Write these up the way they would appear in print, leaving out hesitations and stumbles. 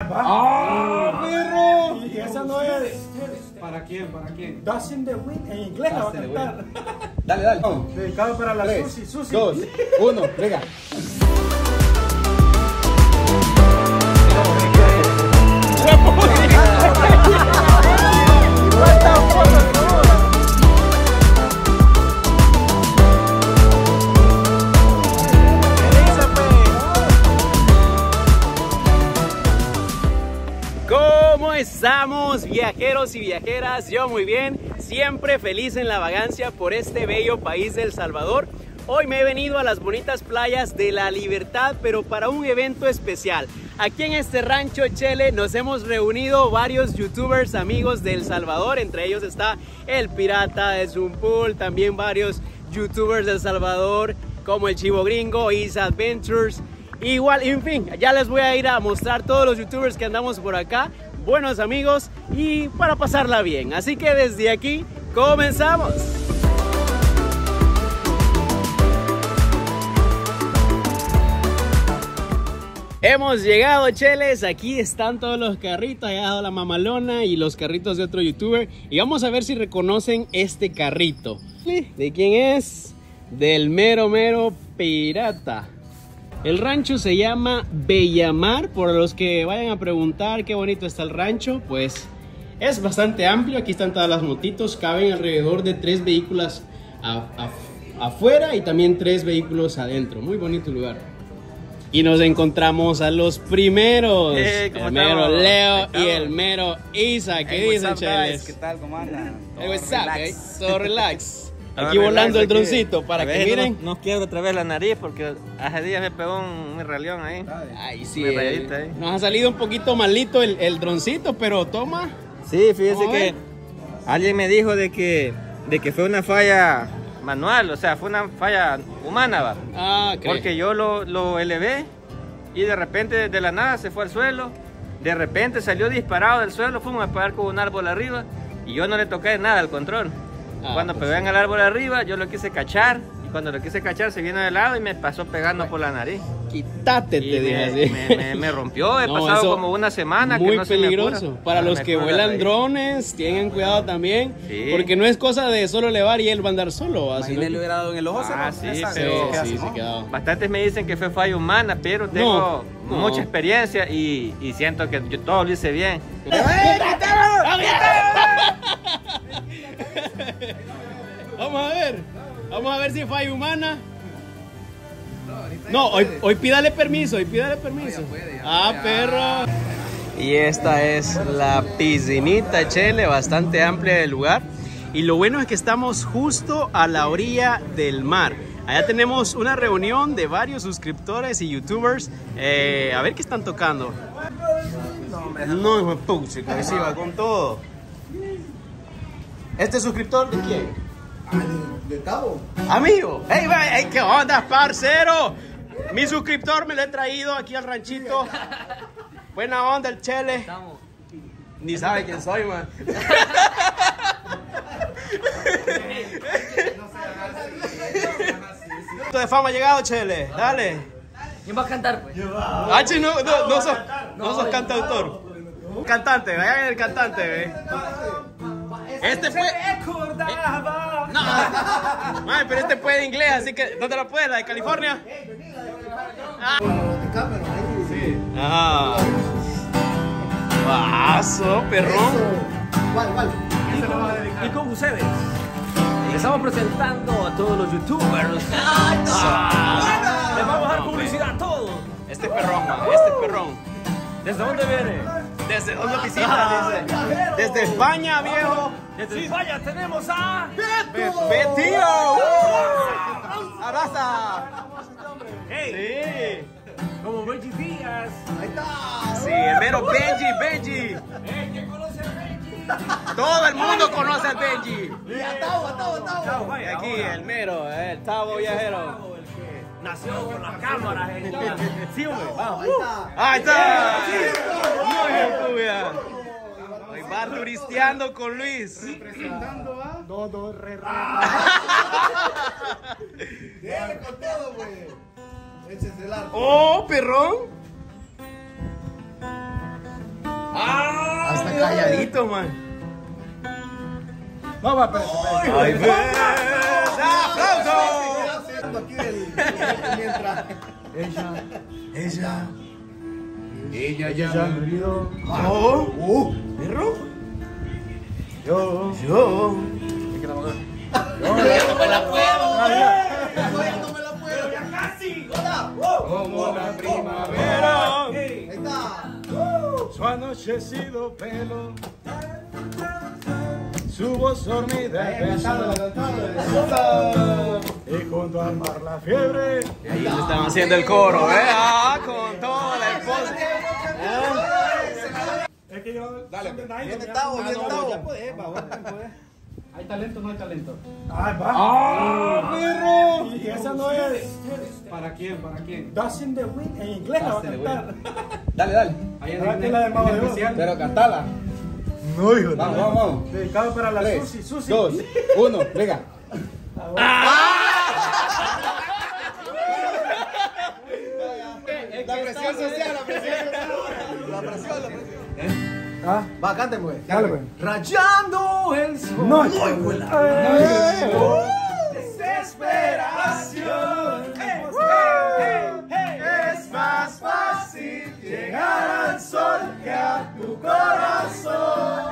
¡Ah, perro! Y esa no es. ¿Para quién? ¿Para quién? Dust in the Wind. En inglés la va a cantar. Dale, dale. Dedicado para la Susi. 2, 1, venga. Estamos viajeros y viajeras, yo muy bien, siempre feliz en la vagancia por este bello país de El Salvador. Hoy me he venido a las bonitas playas de La Libertad, pero para un evento especial. Aquí en este rancho Chele nos hemos reunido varios youtubers amigos de El Salvador, entre ellos está El Pirata de Zumpul, también varios youtubers de El Salvador como El Chivo Gringo, IsaAdventures, igual, en fin, ya les voy a ir a mostrar todos los youtubers que andamos por acá. Buenos amigos y para pasarla bien. Así que desde aquí comenzamos. Hemos llegado, cheles, aquí están todos los carritos, ha llegado la mamalona y los carritos de otro youtuber. Y vamos a ver si reconocen este carrito. ¿De quién es? Del mero mero pirata. El rancho se llama Bellamar, por los que vayan a preguntar qué bonito está el rancho, pues es bastante amplio, aquí están todas las motitos, caben alrededor de 3 vehículos afuera y también 3 vehículos adentro, muy bonito lugar. Y nos encontramos a los primeros, el mero estamos? Leo y el mero Isa, ¿qué dicen, cheles? ¿Qué tal, cómo andan? What's up, relax. Todo relax. Aquí volando el droncito para que miren. No quiebro otra vez la nariz porque hace días me pegó un rayón ahí. Ay, sí. Ahí. Nos ha salido un poquito malito el droncito, pero toma. Sí, fíjese que alguien me dijo de que fue una falla manual, o sea, fue una falla humana, va. Ah, creo. Porque yo lo elevé y de repente de la nada se fue al suelo, de repente salió disparado del suelo, fuimos a pegar con un árbol arriba y yo no le toqué nada al control. Cuando pues pegan al árbol arriba, yo lo quise cachar. Y cuando lo quise cachar, se vino de lado y me pasó pegando por la nariz. Quítate, te dije. Me rompió. He pasado como una semana. Muy que no peligroso. Se me para los que vuelan drones, tengan cuidado también. Sí. Porque no es cosa de solo elevar y él va a andar solo. Así le hubiera dado en el ojo. Ah, sí, pero sí, se quedó. Bastantes me dicen que fue falla humana, pero tengo mucha experiencia y siento que yo todo lo hice bien. Vamos a ver si falla humana. No, hoy pídale permiso, ya puede. Ah, perro. Y esta es la piscinita, chele, bastante amplia del lugar. Y lo bueno es que estamos justo a la orilla del mar. Allá tenemos una reunión de varios suscriptores y youtubers. A ver qué están tocando. No, hijo de puta, sí va con todo. ¿Este suscriptor de quién? De Tavo. Amigo. ¡Ey, hey, qué onda, parcero! Mi suscriptor me lo he traído aquí al ranchito. Buena onda, el chele. Estamos. Ni sabe quién soy, man. De fama ha llegado, chele. Dale. ¿Quién va a cantar, pues? Ah, no sos cantautor. Cantante, vayan el cantante, ve. Este fue. No. Man, pero este fue de inglés, así que ¿dónde la puedes? ¿La de California? Ah. Sí. Ah. Vaso, perrón. ¿Cuál? ¿Y con ustedes? Estamos presentando a todos los youtubers. Ah. Les vamos a dar publicidad a todos. Este es perrón. ¿Desde dónde viene? Desde dónde visita, dice. Desde España, viejo. Desde España tenemos a Beto. ¡Abraza! Hey. Sí. Como Benji Díaz. Ahí está. Sí, el mero Benji. ¿Quién conoce a Benji? Todo el mundo conoce a Benji. Tavo. Aquí el mero, el Tavo Viajero. Nació con las cámaras, gente. Sí, güey. Ahí está. Muy bien, tú, va turisteando con Luis. Representando a. No, re. Dale con todo, güey. Échese el arco. ¡Oh, perrón! calladito, man. No, va, espérate. ¡Aplausos! Ella ya murió. ¡Oh! ¿Perro? Yo. ¡No me la puedo! ¡Ya casi! ¡Hola! Como la primavera. Ahí está. Su anochecido pelo. Su voz dormida y pensada. Y junto al mar la fiebre. Y ahí se están haciendo el coro, vea. Con todo el poste. Es que yo... Dale, bien Tavo, bien Tavo. Ya podés, va. ¿Hay talento o no hay talento? ¡Ah, va! ¡Ah, perro! Y esa no es... ¿Para quién? ¿Para quién? Dustin the Wind. En inglés la va a cantar. Dale, dale. Ahí es especial. Pero cantala. No, hijo, vamos. Dedicado para la 3, Susi. 2, 1, venga. La presión social. Va, cántame, güey. Rayando el sol. No, hijo. Desesperación. Es más fácil llegar al sol que a tu corazón.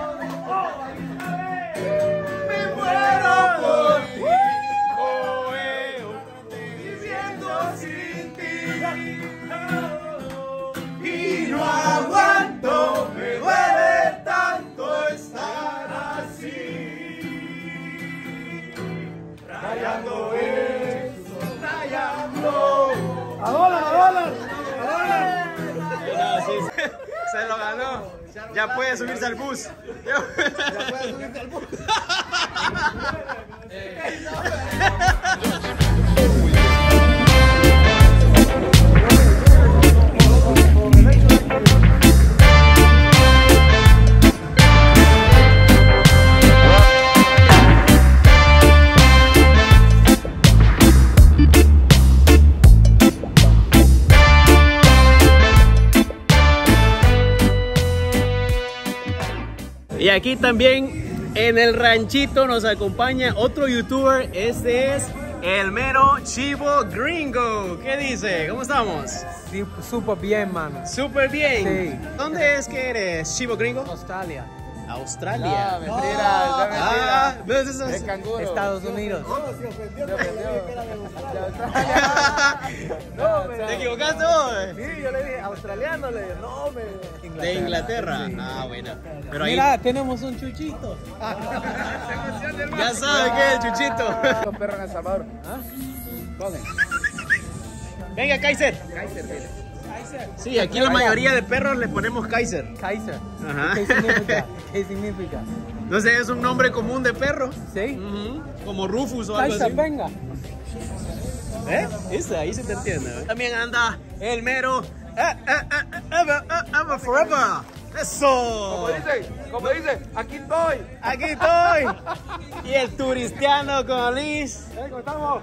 Se lo ganó. Ya puede subirse al bus. Y aquí también en el ranchito nos acompaña otro youtuber. Este es el mero Chivo Gringo. ¿Qué dice? ¿Cómo estamos? Sí, súper bien, mano. Súper bien. Sí. ¿Dónde es que eres, Chivo Gringo? Australia. Australia. No, mentira. No, es mentira. Canguro. Estados Unidos. ¿Te equivocaste? Sí, yo le dije australiano, le dije, no, me... De Inglaterra. Sí. Ah, bueno. Pero ahí... Mira, tenemos un chuchito. Ya sabe qué es el chuchito. Los perros en El Salvador. Venga, Kaiser. Kaiser. Sí, aquí la mayoría de perros le ponemos Kaiser. Kaiser. Ajá. ¿Qué significa? ¿Qué significa? No sé, es un nombre común de perro. Sí. Como Rufus o algo así. Kaiser, venga. ¿Eh? Eso, ahí se te entiende. También anda el mero Ever Forever. Eso. Como dice, aquí estoy. Y el turistiano con Liz. ¿Cómo estamos?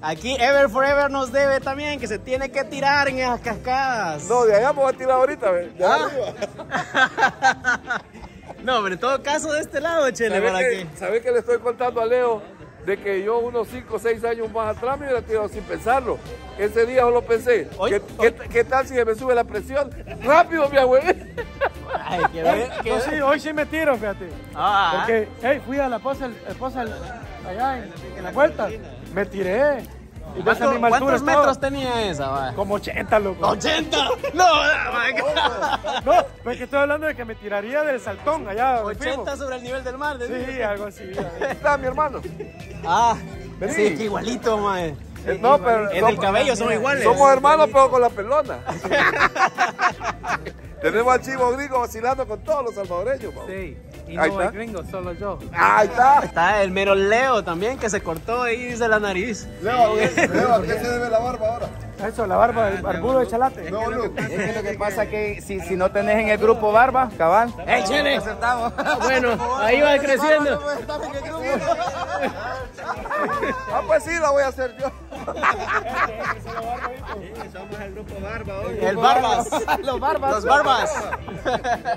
Aquí Ever Forever nos debe también, que se tiene que tirar en esas cascadas. No, de allá me voy a tirar ahorita, ¿ve? ¿Ah? No, pero en todo caso de este lado, chele, para que, aquí. ¿Sabés que le estoy contando a Leo? De que yo unos 5 o 6 años más atrás me hubiera tirado sin pensarlo. Ese día yo lo pensé. ¿Qué tal si me sube la presión? ¡Rápido, mi abuelita! Ay, qué bien. No, sí, hoy sí me tiro, fíjate. Ah, porque, hey, fui a la posa allá en la puerta. Me tiré. No. ¿Cuántos metros tenía esa, va? Como 80, loco. ¿80? No, no, porque estoy hablando de que me tiraría del saltón allá. 80 sobre el nivel del mar, ¿de mí? Sí, algo así. Está mi hermano. Ah, sí, sí, que igualito, mae. Sí, no, pero en el cabello son iguales. Somos hermanos, pero con la pelona. Tenemos al Chivo Gringo vacilando con todos los salvadoreños, bro. Sí, y no es gringo, solo yo. Ahí está. Está el mero Leo también, que se cortó y hizo la nariz. Leo, Leo, ¿a qué se debe la barba ahora? Eso, la barba, el barbudo de chalate. Es que lo que pasa es que si no tenés en el grupo barba, cabal. ¡Ey, chene! Aceptamos. Bueno, ahí va creciendo. Ah, pues sí, la voy a hacer yo. Sí, somos el grupo Barba hoy. El Barbas. Los Barbas. Los Barbas.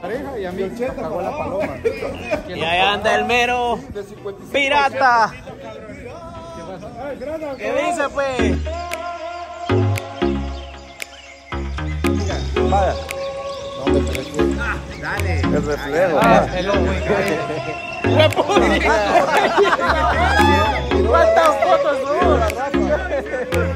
Pareja y a mí cagó la paloma. Y allá anda el mero pirata. ¿Qué dice, pues? Vaya. Dale. El reflejo. ¿Cuántas fotos son?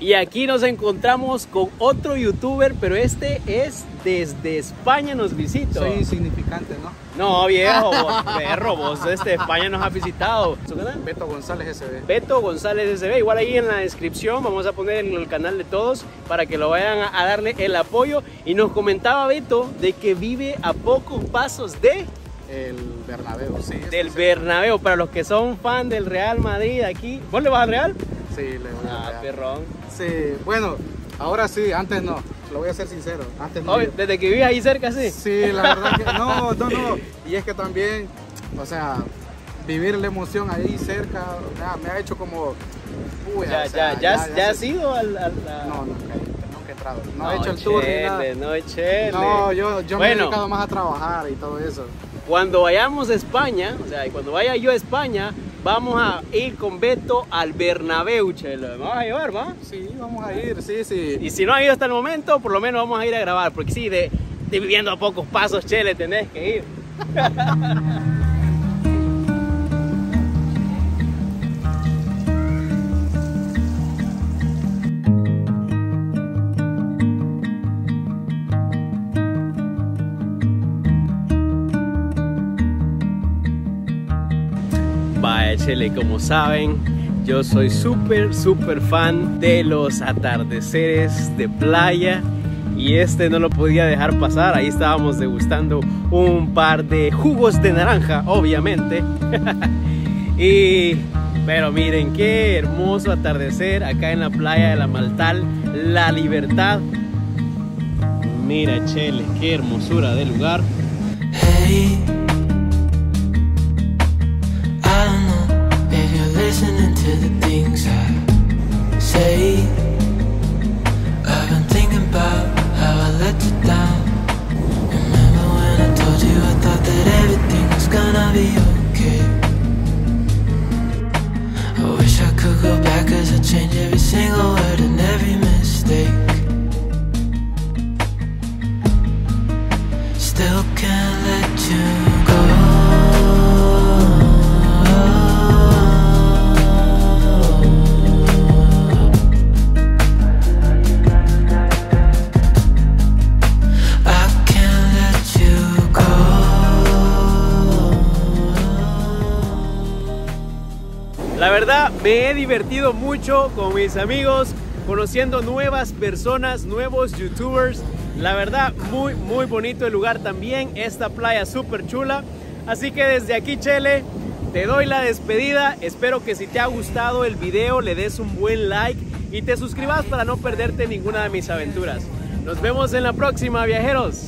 Y aquí nos encontramos con otro youtuber, pero este es desde España, nos visita. Soy insignificante, ¿no? No, viejo, vos, perro, vos desde España nos has visitado. ¿Su canal? Beto González S.B. Beto González S.B. Igual ahí en la descripción vamos a poner el canal de todos para que lo vayan a darle el apoyo. Y nos comentaba Beto de que vive a pocos pasos de... El Bernabéu, sí. Del Bernabéu, para los que son fan del Real Madrid aquí. ¿Vos le vas al Real? Sí, le voy al Real. Ah, perrón. Sí, bueno, ahora sí, antes no, lo voy a ser sincero, antes no. ¿Desde que viví ahí cerca, sí? Sí, la verdad que no, y es que también, o sea, vivir la emoción ahí cerca, ya, me ha hecho como... Uy, ya, o sea, ya has ido al... No, nunca he entrado, no he hecho el tour ni nada. No, chévere. No, yo me he dedicado más a trabajar y todo eso. Cuando vayamos a España, o sea, cuando vaya yo a España, vamos a ir con Beto al Bernabéu, chelo. ¿Me vas a llevar, va? Sí, vamos a ir, sí. Y si no has ido hasta el momento, por lo menos vamos a ir a grabar. Porque sí, de viviendo a pocos pasos, chele, tenés que ir. Como saben, yo soy súper fan de los atardeceres de playa y este no lo podía dejar pasar. Ahí estábamos degustando un par de jugos de naranja, obviamente. Pero miren qué hermoso atardecer acá en la playa de la Maltal, La Libertad. Mira, chele, qué hermosura del lugar. Hey. Listening to the things I say, I've been thinking about how I let you down. Remember when I told you I thought that everything was gonna be okay? I wish I could go back as I change every single word and every mistake. Still can't let you go. La verdad, me he divertido mucho con mis amigos, conociendo nuevas personas, nuevos youtubers. La verdad, muy bonito el lugar también, esta playa súper chula. Así que desde aquí, chele, te doy la despedida. Espero que si te ha gustado el video, le des un buen like y te suscribas para no perderte ninguna de mis aventuras. Nos vemos en la próxima, viajeros.